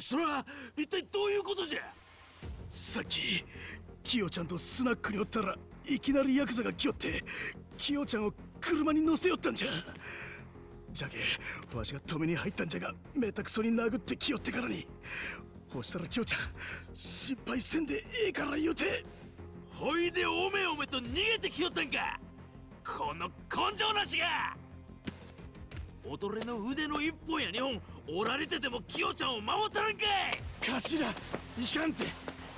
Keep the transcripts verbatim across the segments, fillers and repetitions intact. それは一体どういうことじゃ。さっきキヨちゃんとスナックにおったらいきなりヤクザが来よってキヨちゃんを車に乗せよったんじゃ。じゃけわしが止めに入ったんじゃがめたくそに殴ってきよってからに、ほしたらキヨちゃん心配せんでええから言うてほいでおめおめと逃げてきよったんか。この根性なしが己の腕の一本や二本折られててもキヨちゃんを守ったらんかい。頭いかんて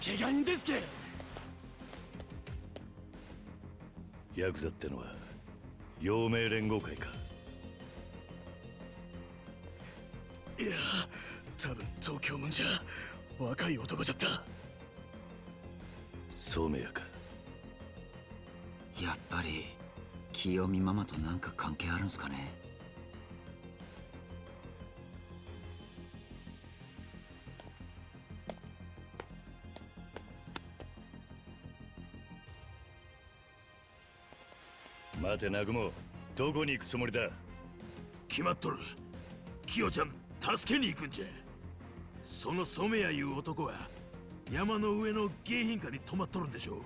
怪我人ですけ。ヤクザってのは陽明連合会か。いや多分東京もんじゃ若い男じゃった。そうめやか。やっぱり清美ママとなんか関係あるんすかね。待て南雲、どこに行くつもりだ。決まっとる。キヨちゃん助けに行くんじゃ。その染谷いう男は山の上の迎賓館に泊まっとるんでしょう。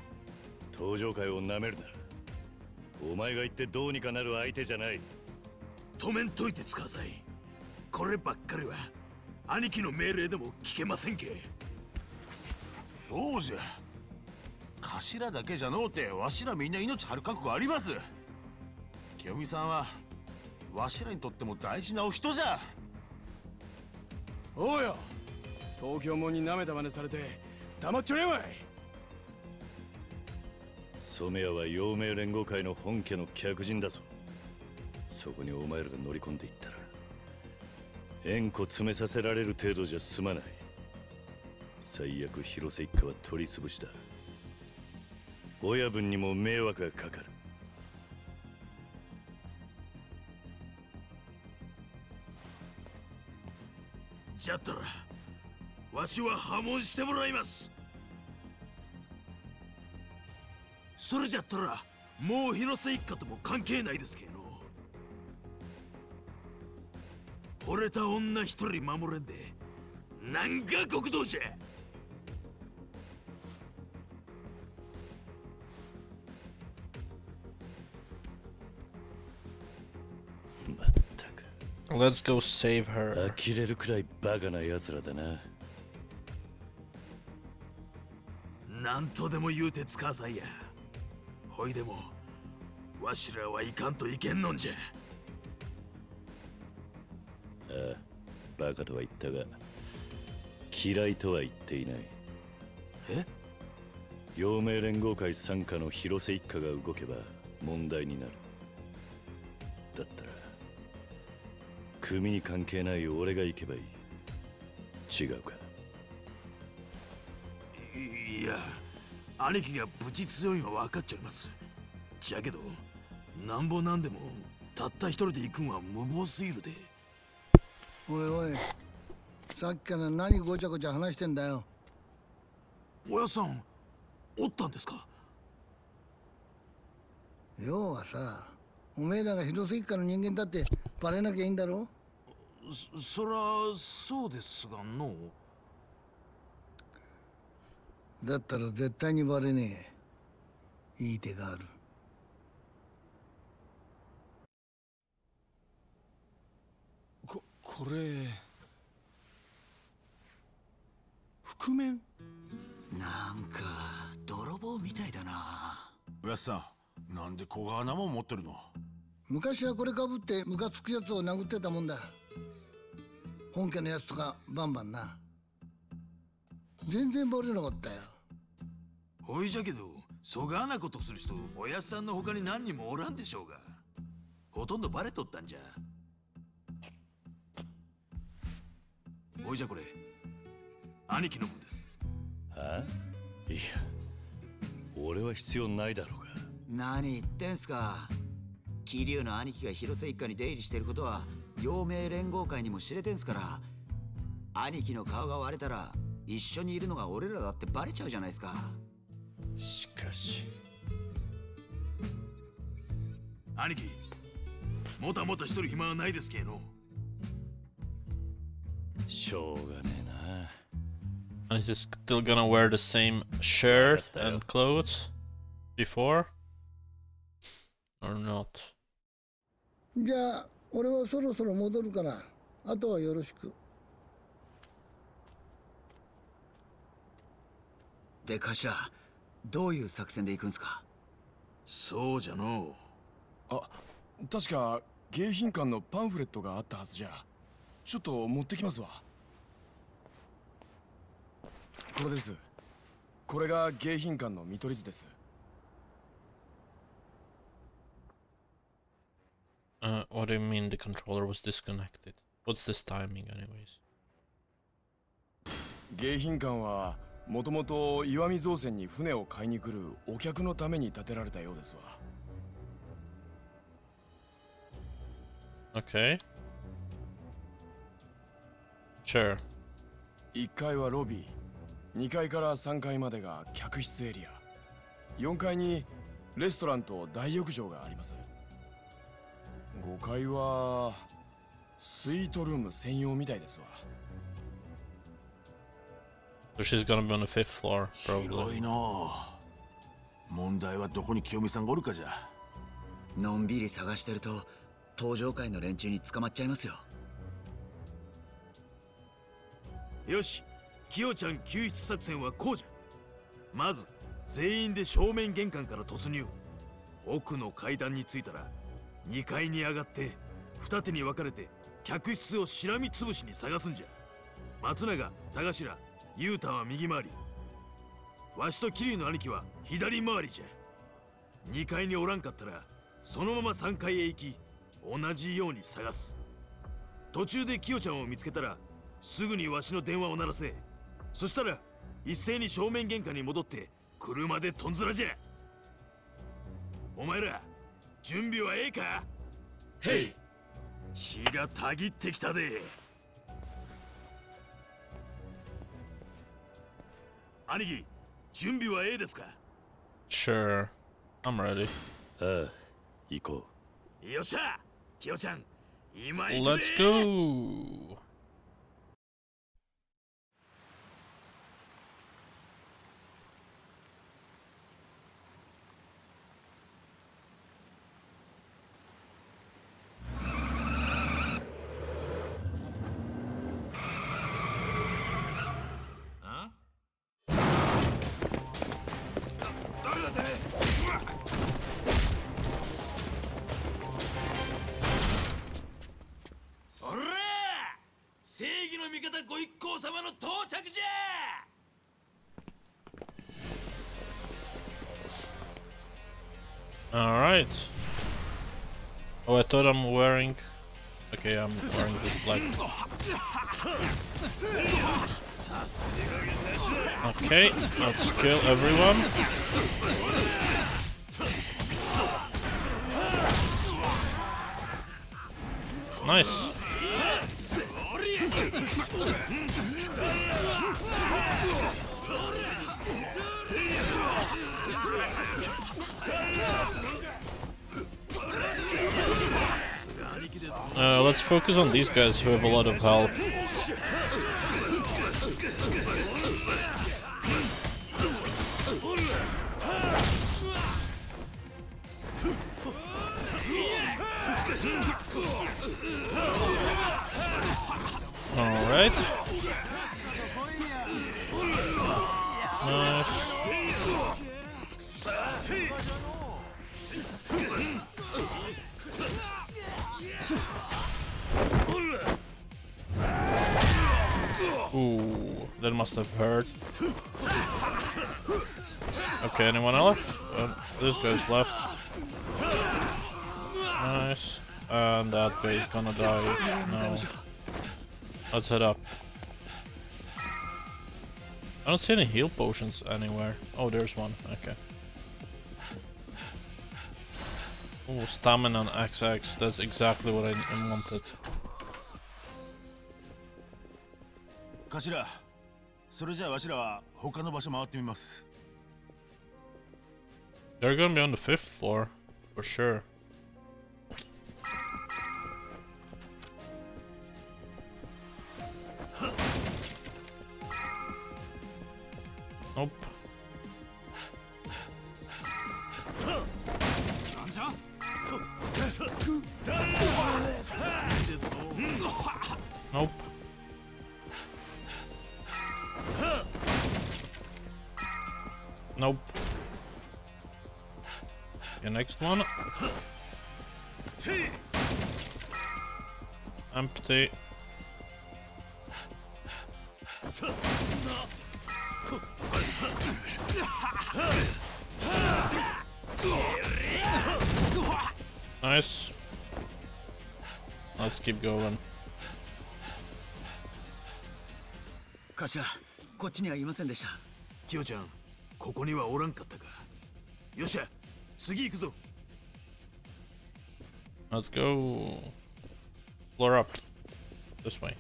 登場会をなめるな。お前が言ってどうにかなる相手じゃない。止めんといてつかさい。こればっかりは兄貴の命令でも聞けませんけ。そうじゃ。頭だけじゃのうてわしらみんな命張る覚悟あります。清美さんはわしらにとっても大事なお人じゃ。おうよ、東京門に舐めた真似されて黙っちょれんわい。染谷は陽明連合会の本家の客人だぞ。そこにお前らが乗り込んでいったら縁故詰めさせられる程度じゃ済まない。最悪広瀬一家は取り潰しだ。親分にも迷惑がかかる。じゃったらわしは破門してもらいます。それじゃったらもう広瀬一家とも関係ないですけど、惚れた女一人守れんでなんか極道じゃ。Let's go save her. 呆れるくらいバカな奴らだな。なんとでも言うてつかさいや。ほいでもわしらはいかんといけんのんじゃ。ああ、バカとは言ったが嫌いとは言っていない。え？陽明連合会傘下の広瀬一家が動けば問題になる。だったら組に関係ない俺が行けばいい。違うか。いや、兄貴がぶち強いのは分かっちゃいます。じゃけど、なんぼなんでもたった一人で行くんは無謀すぎるで。おいおい、さっきから何ごちゃごちゃ話してんだよ。おやさん、おったんですか。要はさ、おめえらが広瀬一家の人間だってバレなきゃいいんだろ。そ, そらそうですがの。だったら絶対にバレねえ。いい手がある。ここれ覆面なんか泥棒みたいだな。おやさん、なんで小柄なもん持ってるの。昔はこれかぶってムカつくやつを殴ってたもんだ。本家のやつとかバンバンな。全然バレなかったよ。おいじゃけど、そがなことする人おやっさんの他に何人もおらんでしょうが、ほとんどバレとったんじゃ。おいじゃこれ兄貴の分です。はあ、いや俺は必要ないだろうが。何言ってんすか。桐生の兄貴が広瀬一家に出入りしてることは陽明連合会にも知れてんすから、兄貴の顔が割れたら一緒にいるのが俺らだってバレちゃうじゃないですか。しかし兄貴、もたもたしとる暇はないですけど。しょうがねえな。Is he still gonna wear the same shirt and clothes before? Or not? じゃあ、俺はそろそろ戻るから、あとはよろしく。で、頭、どういう作戦で行くんすか？そうじゃのう。あ、確か迎賓館のパンフレットがあったはずじゃ。ちょっと持ってきますわ。これです。これが迎賓館の見取り図です。Uh, what do you mean the controller was disconnected? What's this timing anyways? 迎賓館はもともと石見造船に船を買いに来るお客のために建てられたようですわ。 Okay. Sure. いっかいはロビー、にかいからさんがいまでが客室エリア、よんかいにレストランと大浴場があります。ごかいはスイートルーム専用みたいですわ。広いの。問題はどこに清美さんがおるかじゃ。のんびり探してると登場会の連中に捕まっちゃいますよ。よし、清ちゃん救出作戦はこうじゃ。まず全員で正面玄関から突入。奥の階段に着いたらにかいに上がって二手に分かれて客室をしらみつぶしに探すんじゃ。松永、田頭、雄太は右回り、わしと桐生の兄貴は左回りじゃ。にかいにおらんかったらそのままさんがいへ行き、同じように探す。途中でキヨちゃんを見つけたらすぐにわしの電話を鳴らせ。そしたら一斉に正面玄関に戻って車でとんずらじゃ。お前ら準備はええか？へい、血がたぎってきたで。兄貴、準備はええですか？ Sure, I'm ready. ああ、行こう。よっしゃ、キヨちゃん、今行くで。Let's go! ご一行様の到着じゃ。All right. Oh, I thought I'm wearing. Okay, I'm wearing this black. Okay, let's kill everyone. Nice. Uh, let's focus on these guys who have a lot of health. All right. Nice. Ooh, that must have hurt. Okay, anyone else? Uh, this guy's left. Nice. And that guy's gonna die. No. Let's head up. I don't see any heal potions anywhere. Oh, there's one. Okay. Oh, stamina on X X. That's exactly what I wanted. 頭、それじゃあわしらは他の場所回ってみます。They're gonna be on the fifth floor for sure. Nope. Nope. Nope. Your next one. Empty. Nice. Let's keep going. Kasha, こっちにはいませんでした。キヨちゃん、ここにはおらんかったか。よっしゃ、次行くぞ。Let's go. Floor up. This way.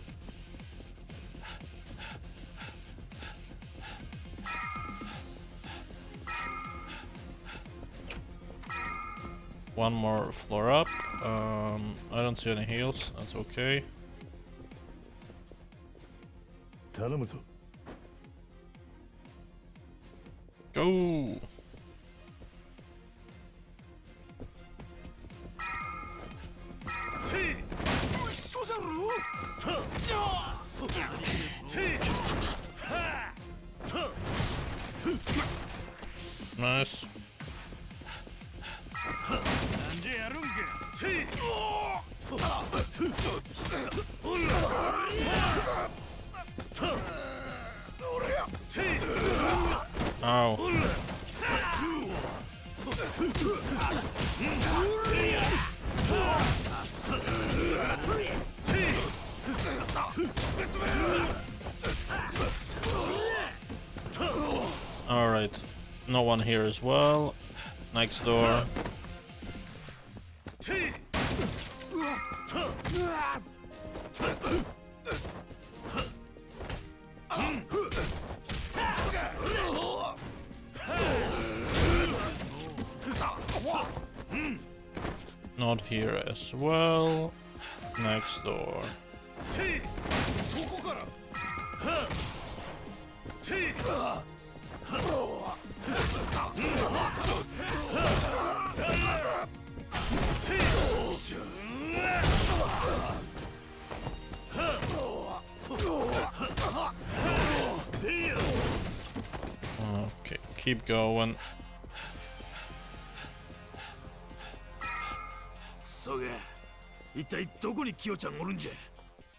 One more floor up. Um, I don't see any heals. That's okay. Go. Nice. Ow. All right, no one here as well. Next door. Not here as well. Next door. Okay, keep going. So, yeah, it's a Togoni Kyocha Morunja.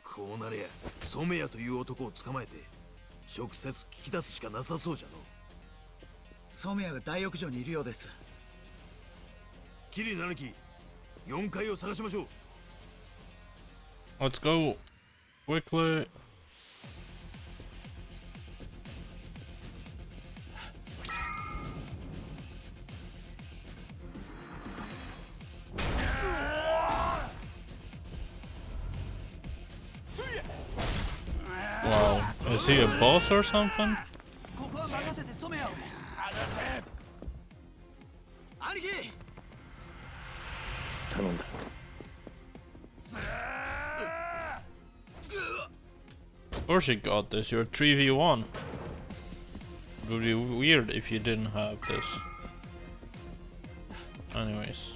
Konaria, Somea to you Otoko Tsukamate. Shock says Kitasuka Nasa Soja. Somea, Diokujo Nirio des Kiri Nanaki, Yonkayo Sarashimashu. Let's go quickly. Is he a boss or something? Of course you got this, you're three v one. It would be weird if you didn't have this. Anyways.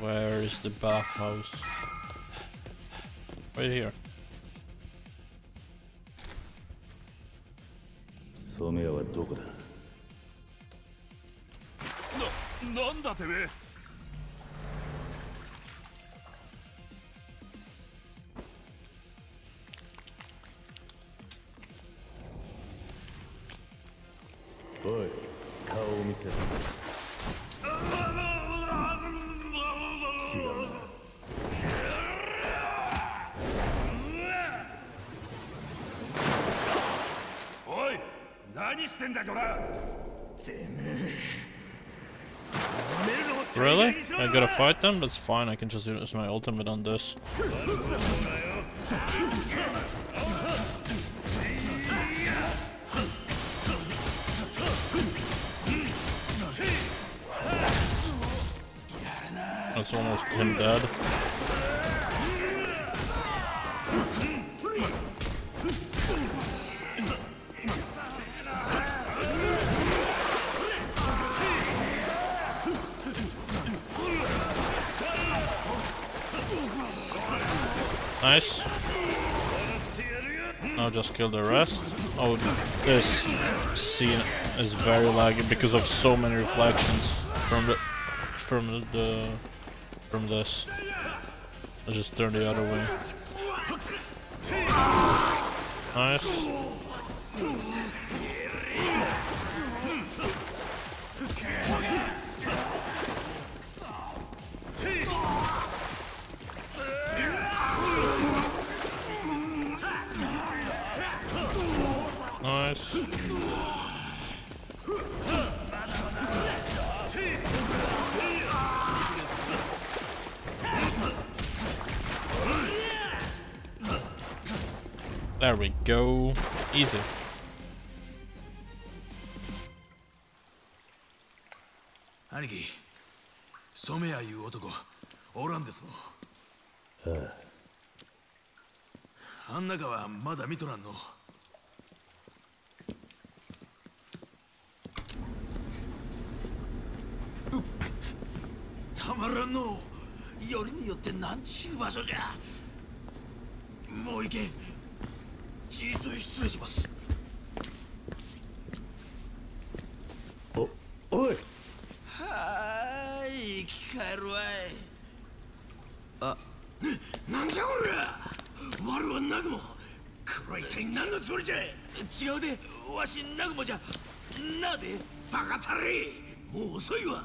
Where is the bathhouse? Right here. Somea, where is it? No, what is it? Hey, show me. Really? I gotta fight them? That's fine, I can just use my ultimate on this. That's almost him dead. Nice. Now just kill the rest. Oh, this scene is very laggy because of so many reflections from the from the from this. I just turn the other way. Nice. Nice. There we go. Easy.兄貴、染谷いう男おらんですの。ああ。あん中はまだ見とらんの。たまらんの。よりによってなんちゅう場所じゃ。もう行けん。じっと失礼します。お、おいはーい、生き返るわい。あ、なんじゃこりゃ。わるはナグモ。これは一体何のつもりじゃ。違うで、わしナグモじゃな。でバカたれ、もう遅いわ。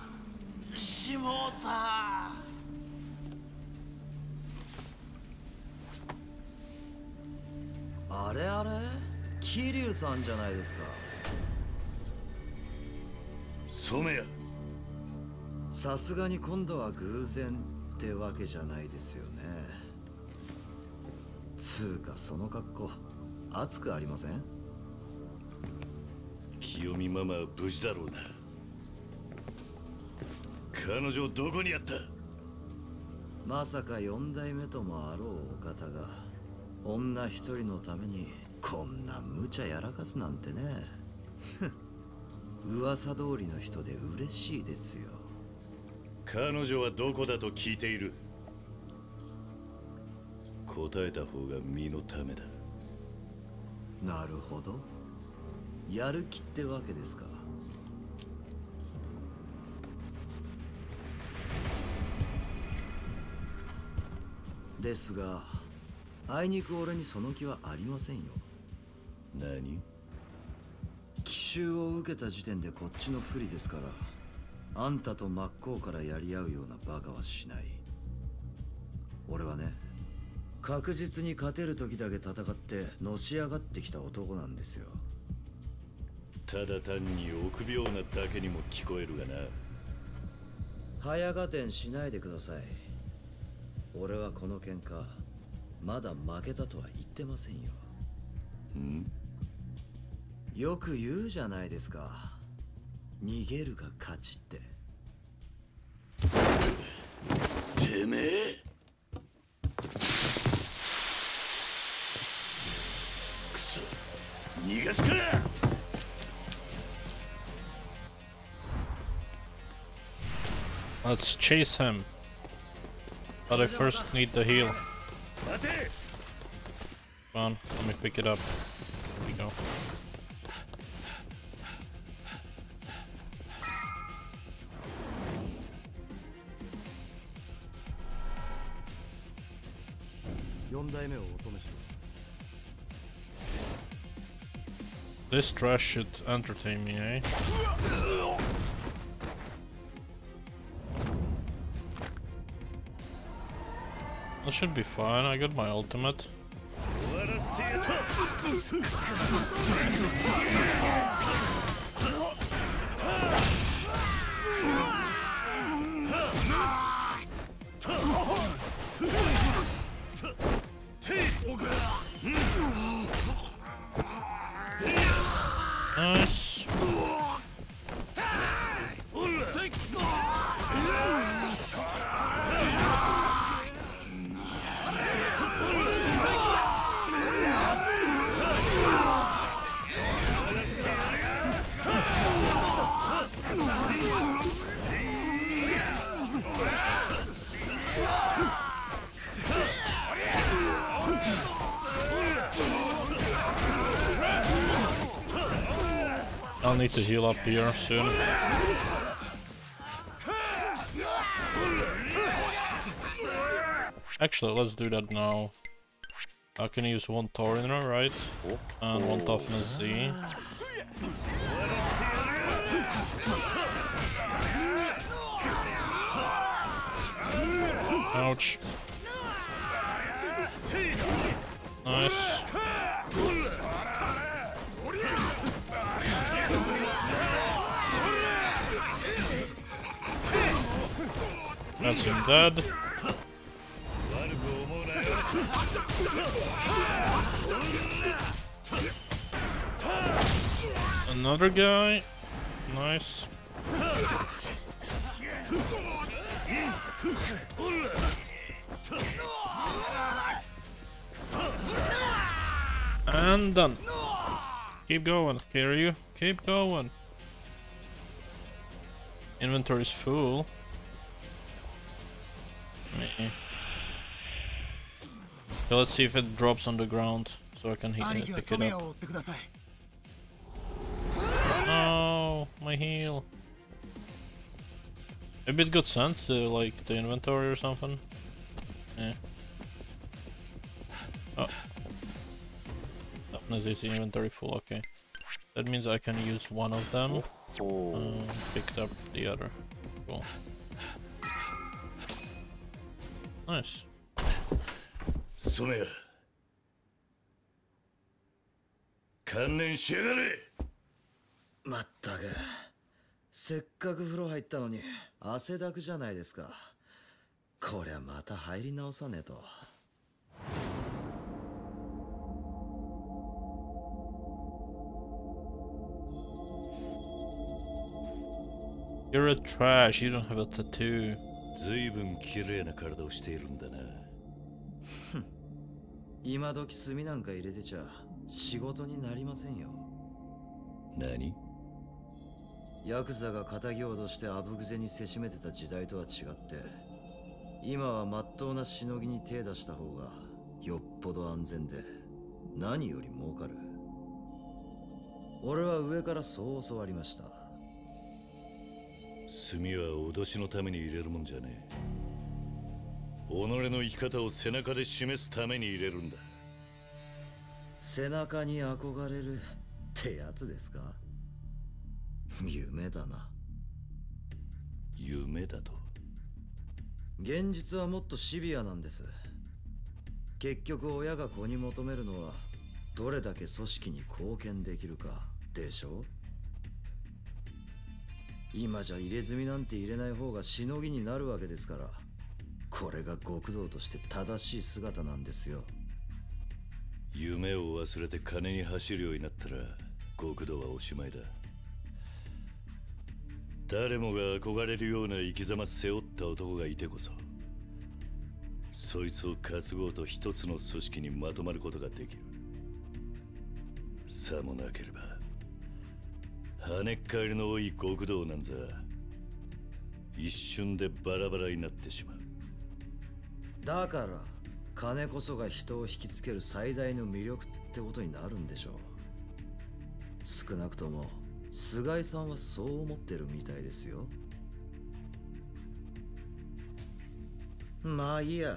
しもうた。あれあれ、桐生さんじゃないですか。染谷、さすがに今度は偶然ってわけじゃないですよね。つうかその格好熱くありません？清美ママは無事だろうな。彼女どこにあった？まさか四代目ともあろうお方が女一人のためにこんな無茶やらかすなんてね。噂通りの人で嬉しいですよ。彼女はどこだと聞いている。答えた方が身のためだ。なるほど、やる気ってわけですか。ですがあいにく俺にその気はありませんよ。何？奇襲を受けた時点でこっちの不利ですから、あんたと真っ向からやり合うようなバカはしない。俺はね、確実に勝てる時だけ戦ってのし上がってきた男なんですよ。ただ単に臆病なだけにも聞こえるがな。早合点しないでください。俺はこの喧嘩まだ負けたとは言ってませんよ。ん？よく言うじゃないですか、逃げるが勝ちって。てめえ、くそ、逃がすか。Let's chase him, but I first need the heal. Come on, let me pick it up. There we go. This trash should entertain me, eh? That should be fine, I got my ultimate. Nice. I'll need to heal up here soon. Actually, let's do that now. I can use one Torino, right? And one Toughness Z. Ouch. Nice. That's him dead. Another guy. Nice. And done. Keep going, Kiryu. Keep going. Inventory is full. So let's see if it drops on the ground, so I can hit it, pick it up. No, my heal. Maybe it got sent to like the inventory or something. Yeah. Oh. Definitely is the inventory full, okay. That means I can use one of them. Um, picked up the other. Cool. Nice. You're a trash, you don't have a tattoo. 随分綺麗な体をしているんだな。今時墨なんか入れてちゃ仕事になりませんよ。何？ヤクザが仇を脅してあぶくぜにせしめてた時代とは違って、今はまっとうなしのぎに手出した方がよっぽど安全で何より儲かる。俺は上からそう教わりました。 炭は脅しのために入れるもんじゃねえ。己の生き方を背中で示すために入れるんだ。背中に憧れるってやつですか。夢だな。夢だと。現実はもっとシビアなんです。結局親が子に求めるのはどれだけ組織に貢献できるかでしょう。 今じゃ入れ墨なんて入れない方がしのぎになるわけですから、これが極道として正しい姿なんですよ。夢を忘れて金に走るようになったら極道はおしまいだ。誰もが憧れるような生き様背負った男がいてこそ、そいつを担ごうと一つの組織にまとまることができる。さもなければ 跳ねっ返りの多い極道なんざ一瞬でバラバラになってしまう。だから金こそが人を引きつける最大の魅力ってことになるんでしょう。少なくとも菅井さんはそう思ってるみたいですよ。まあいいや。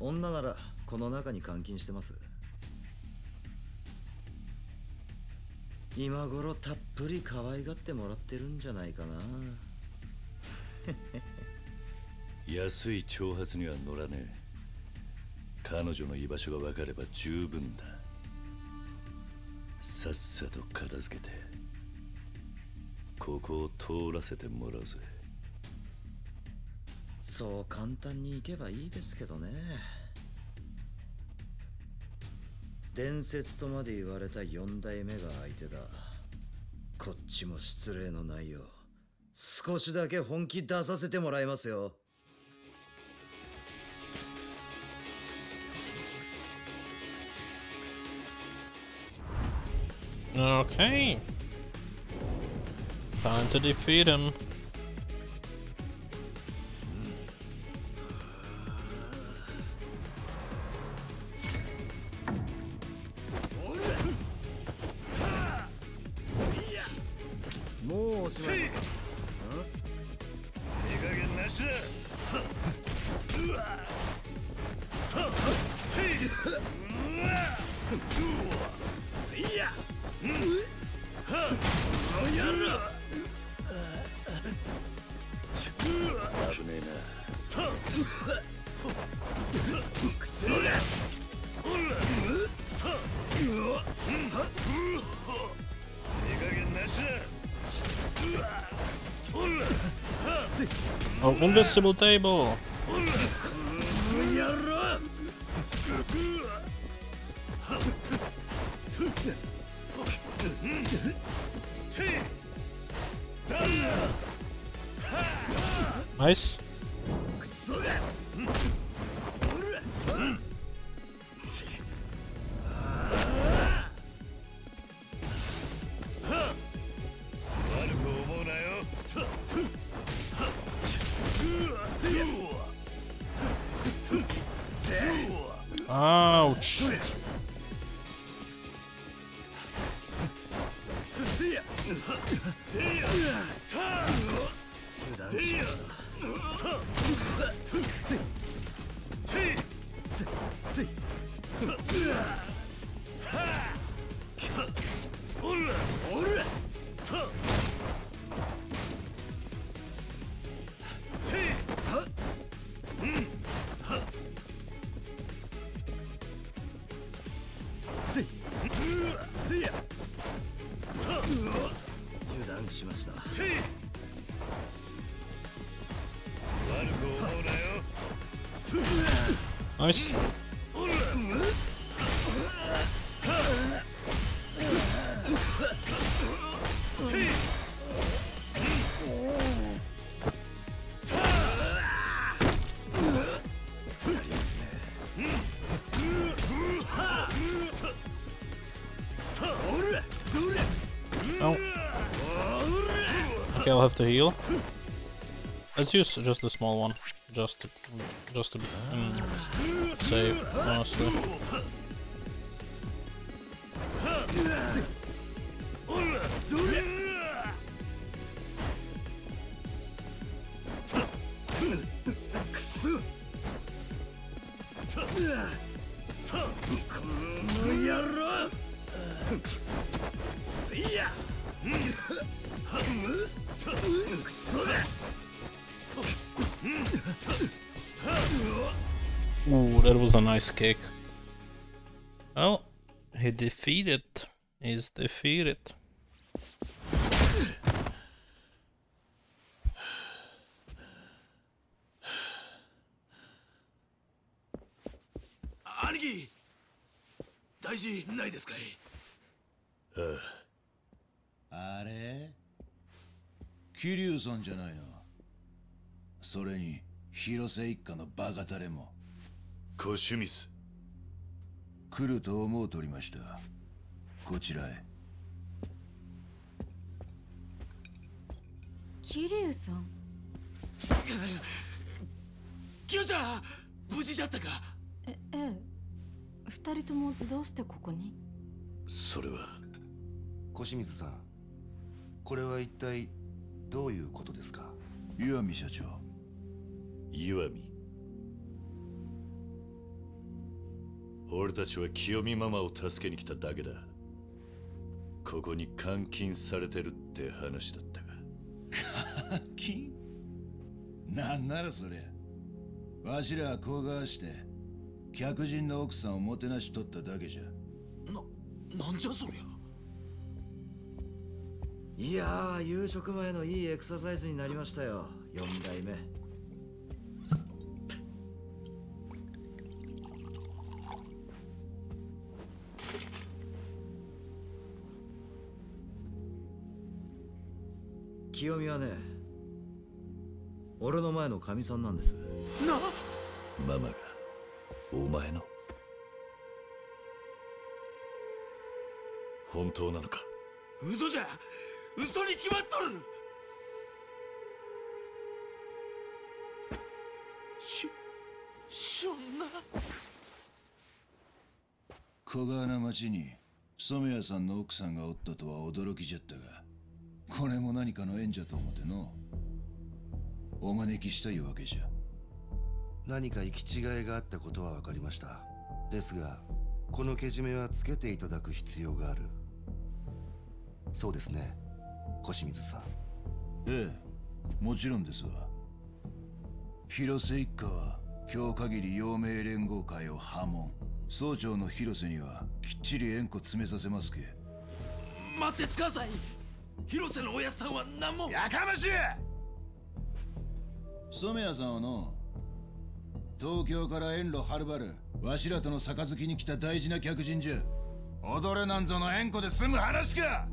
女ならこの中に監禁してます。 今頃たっぷり可愛がってもらってるんじゃないかな。安い挑発には乗らねえ。彼女の居場所が分かれば十分だ。さっさと片付けてここを通らせてもらうぜ。そう簡単に行けばいいですけどね。伝説とまで言われたよん代目が相手だ。こっちも失礼のないよう少しだけ本気出させてもらいますよ。Okay. Time to defeat him. もうおしまい。手加減なしだ。うわっ。うわっ。せいや。はっ。やるな。決めな。くそだ。おら。Oh, invisible table. Nice. Ouch. Nice. Oh. Okay, I'll have to heal. Let's use just the small one. Just to, just to mm, save, honestly. Ooh, that was a nice kick. Well, he defeated. He's defeated. Aniki, 大事ないですかい？あれ？キリュウさんじゃないな。それに広瀬一家のバカタレも。コシュミス来ると思うとりました。こちらへ。桐生さん、キヨちゃん無事じゃったか？えええ、二人ともどうしてここに？それはコシュミスさん、これは一体どういうことですか？岩見社長。岩見、俺たちは清美ママを助けに来ただけだ。ここに監禁されてるって話だったが。監禁？なんならそれ。わしらはこがわして客人の奥さんをもてなしとっただけじゃ。な、なんじゃそりゃ。いやー、夕食前のいいエクササイズになりましたよ、よんだいめ。清美はね、俺の前のかみさんなんです。な、ママがお前の本当なのか？嘘じゃ、嘘に決まっとる。し、そんな小川な町に染谷さんの奥さんがおったとは驚きじゃったが。これも何かの縁じゃと思ってのお招きしたいうわけじゃ。何か行き違いがあったことは分かりました。ですがこのけじめはつけていただく必要がある。そうですね、小清水さん。ええ、もちろんですわ。広瀬一家は今日限り陽明連合会を破門。総長の広瀬にはきっちり縁故詰めさせますけ。待ってつかさい、広瀬のおやさんは何も。やかましい。染谷さんはの東京から遠路はるばるわしらとの杯に来た大事な客人じゃ。踊れなんぞの縁故で済む話か。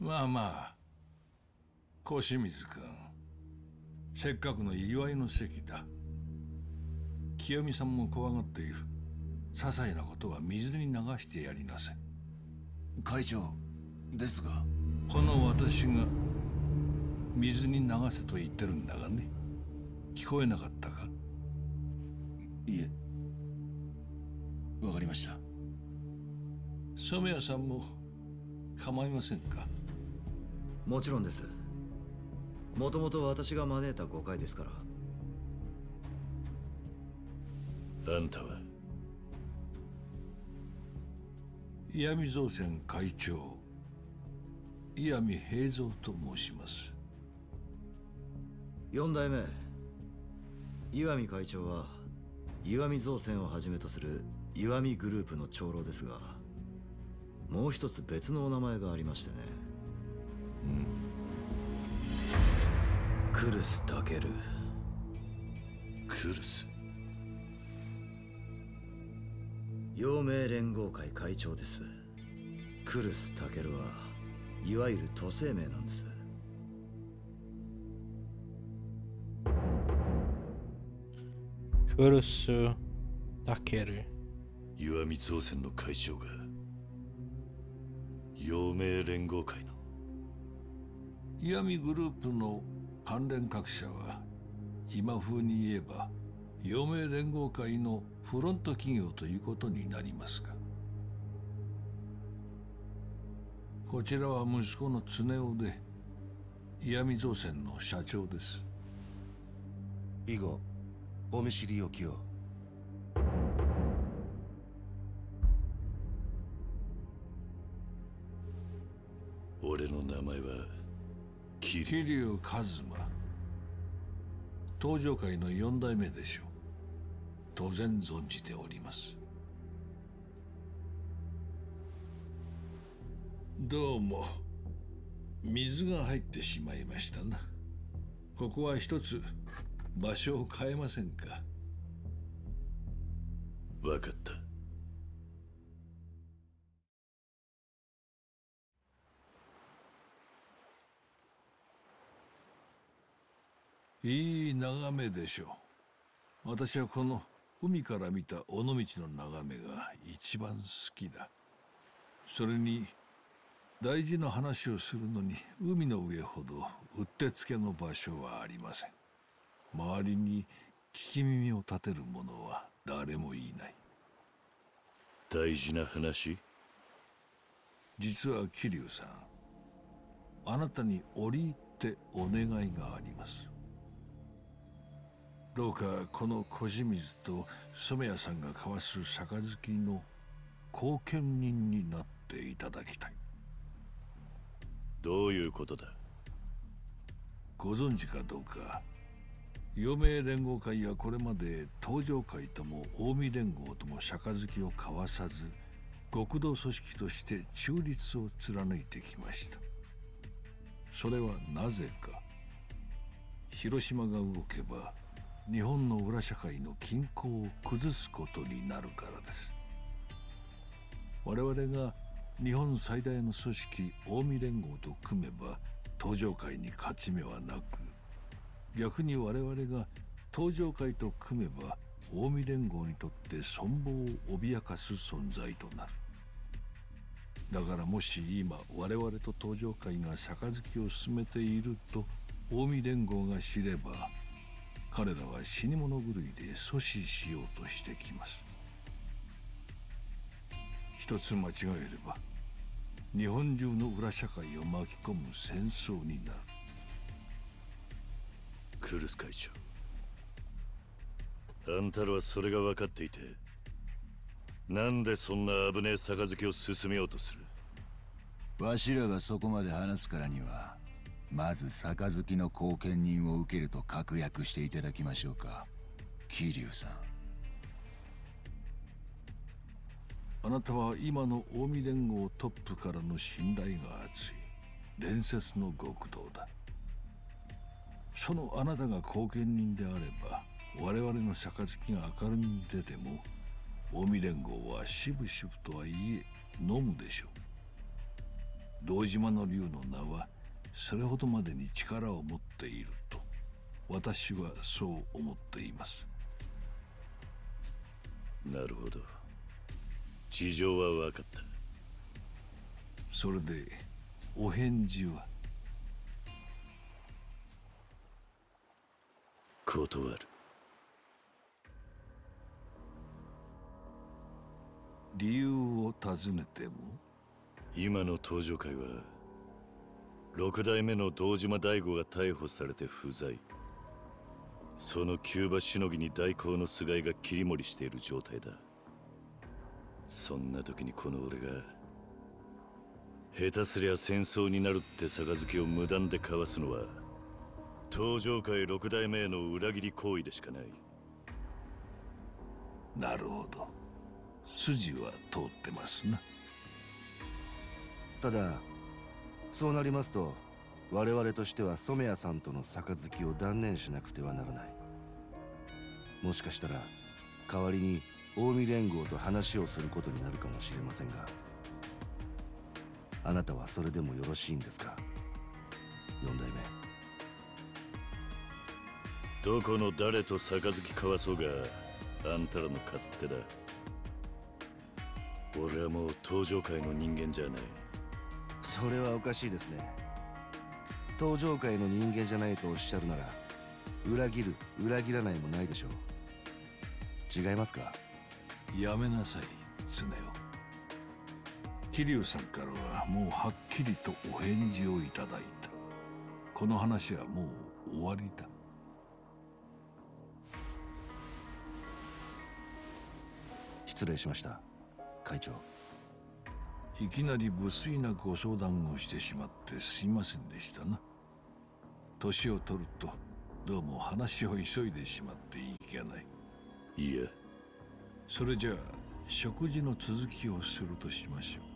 まあまあ、小清水君、せっかくの祝いの席だ。清美さんも怖がっている。些細なことは水に流してやりなさい。会長ですが、この私が水に流せと言ってるんだがね。聞こえなかったか。いえ、わかりました。染谷さんも構いませんか。もちろんです。もともと私が招いた誤解ですから。あんたは石見造船会長、石見平蔵と申します。よん代目石見会長は石見造船をはじめとする石見グループの長老ですが、もう一つ別のお名前がありましてね。クルス・タケル。クルス、陽明連合会会長です。クルス・タケルはいわゆる都政名なんです。クルス・タケル、石見造船の会長が陽明連合会の。石見グループの関連各社は今風に言えば陽明連合会のフロント企業ということになりますが、こちらは息子の常雄で石見造船の社長です。以後お見知りおきを。俺の名前は桐生一馬。東上界のよん代目でしょう。当然存じております。どうも水が入ってしまいましたな。ここは一つ場所を変えませんか。分かった。いい眺めでしょう。私はこの海から見た尾道の眺めが一番好きだ。それに大事な話をするのに海の上ほどうってつけの場所はありません。周りに聞き耳を立てる者は誰もいない。大事な話？実は桐生さん、あなたに折り入ってお願いがあります。どうかこの小清水と染谷さんが交わす杯の後見人になっていただきたい。どういうことだ。ご存知かどうか、陽明連合会はこれまで東上会とも近江連合とも杯を交わさず、極道組織として中立を貫いてきました。それはなぜか。広島が動けば日本の裏社会の均衡を崩すことになるからです。我々が日本最大の組織近江連合と組めば東上界に勝ち目はなく、逆に我々が東上界と組めば近江連合にとって存亡を脅かす存在となる。だからもし今我々と東上界が杯を進めていると近江連合が知れば、彼らは死に物狂いで阻止しようとしてきます。一つ間違えれば日本中の裏社会を巻き込む戦争になる。クルス会長、あんたらはそれが分かっていて、なんでそんな危ねえ杯を進めようとする？わしらがそこまで話すからには、まず杯の後見人を受けると確約していただきましょうか、桐生さん。あなたは今の近江連合トップからの信頼が厚い伝説の極道だ。そのあなたが後見人であれば、我々の杯が明るみに出ても近江連合はしぶしぶとはいえ飲むでしょう。堂島の龍の名はそれほどまでに力を持っていると私はそう思っています。なるほど、事情は分かった。それでお返事は？断る。理由を尋ねても、今の東条会は六代目の堂島大吾が逮捕されて不在、その急場しのぎに代行の菅井が切り盛りしている状態だ。そんな時にこの俺が下手すりゃ戦争になるって杯を無断で交わすのは東条会六代目への裏切り行為でしかない。なるほど、筋は通ってますな。ただそうなりますと、我々としては染谷さんとの杯を断念しなくてはならない。もしかしたら代わりに近江連合と話をすることになるかもしれませんが、あなたはそれでもよろしいんですか、四代目。どこの誰と杯交わそうがあんたらの勝手だ。俺はもう東条会の人間じゃない。それはおかしいですね。東条会の人間じゃないとおっしゃるなら、裏切る裏切らないもないでしょう。違いますか？やめなさい常代。桐生さんからはもうはっきりとお返事をいただいた。この話はもう終わりだ。失礼しました、会長。いきなり無粋なご相談をしてしまってすいませんでしたな。年を取るとどうも話を急いでしまっていけない。いや、それじゃあ食事の続きをするとしましょう。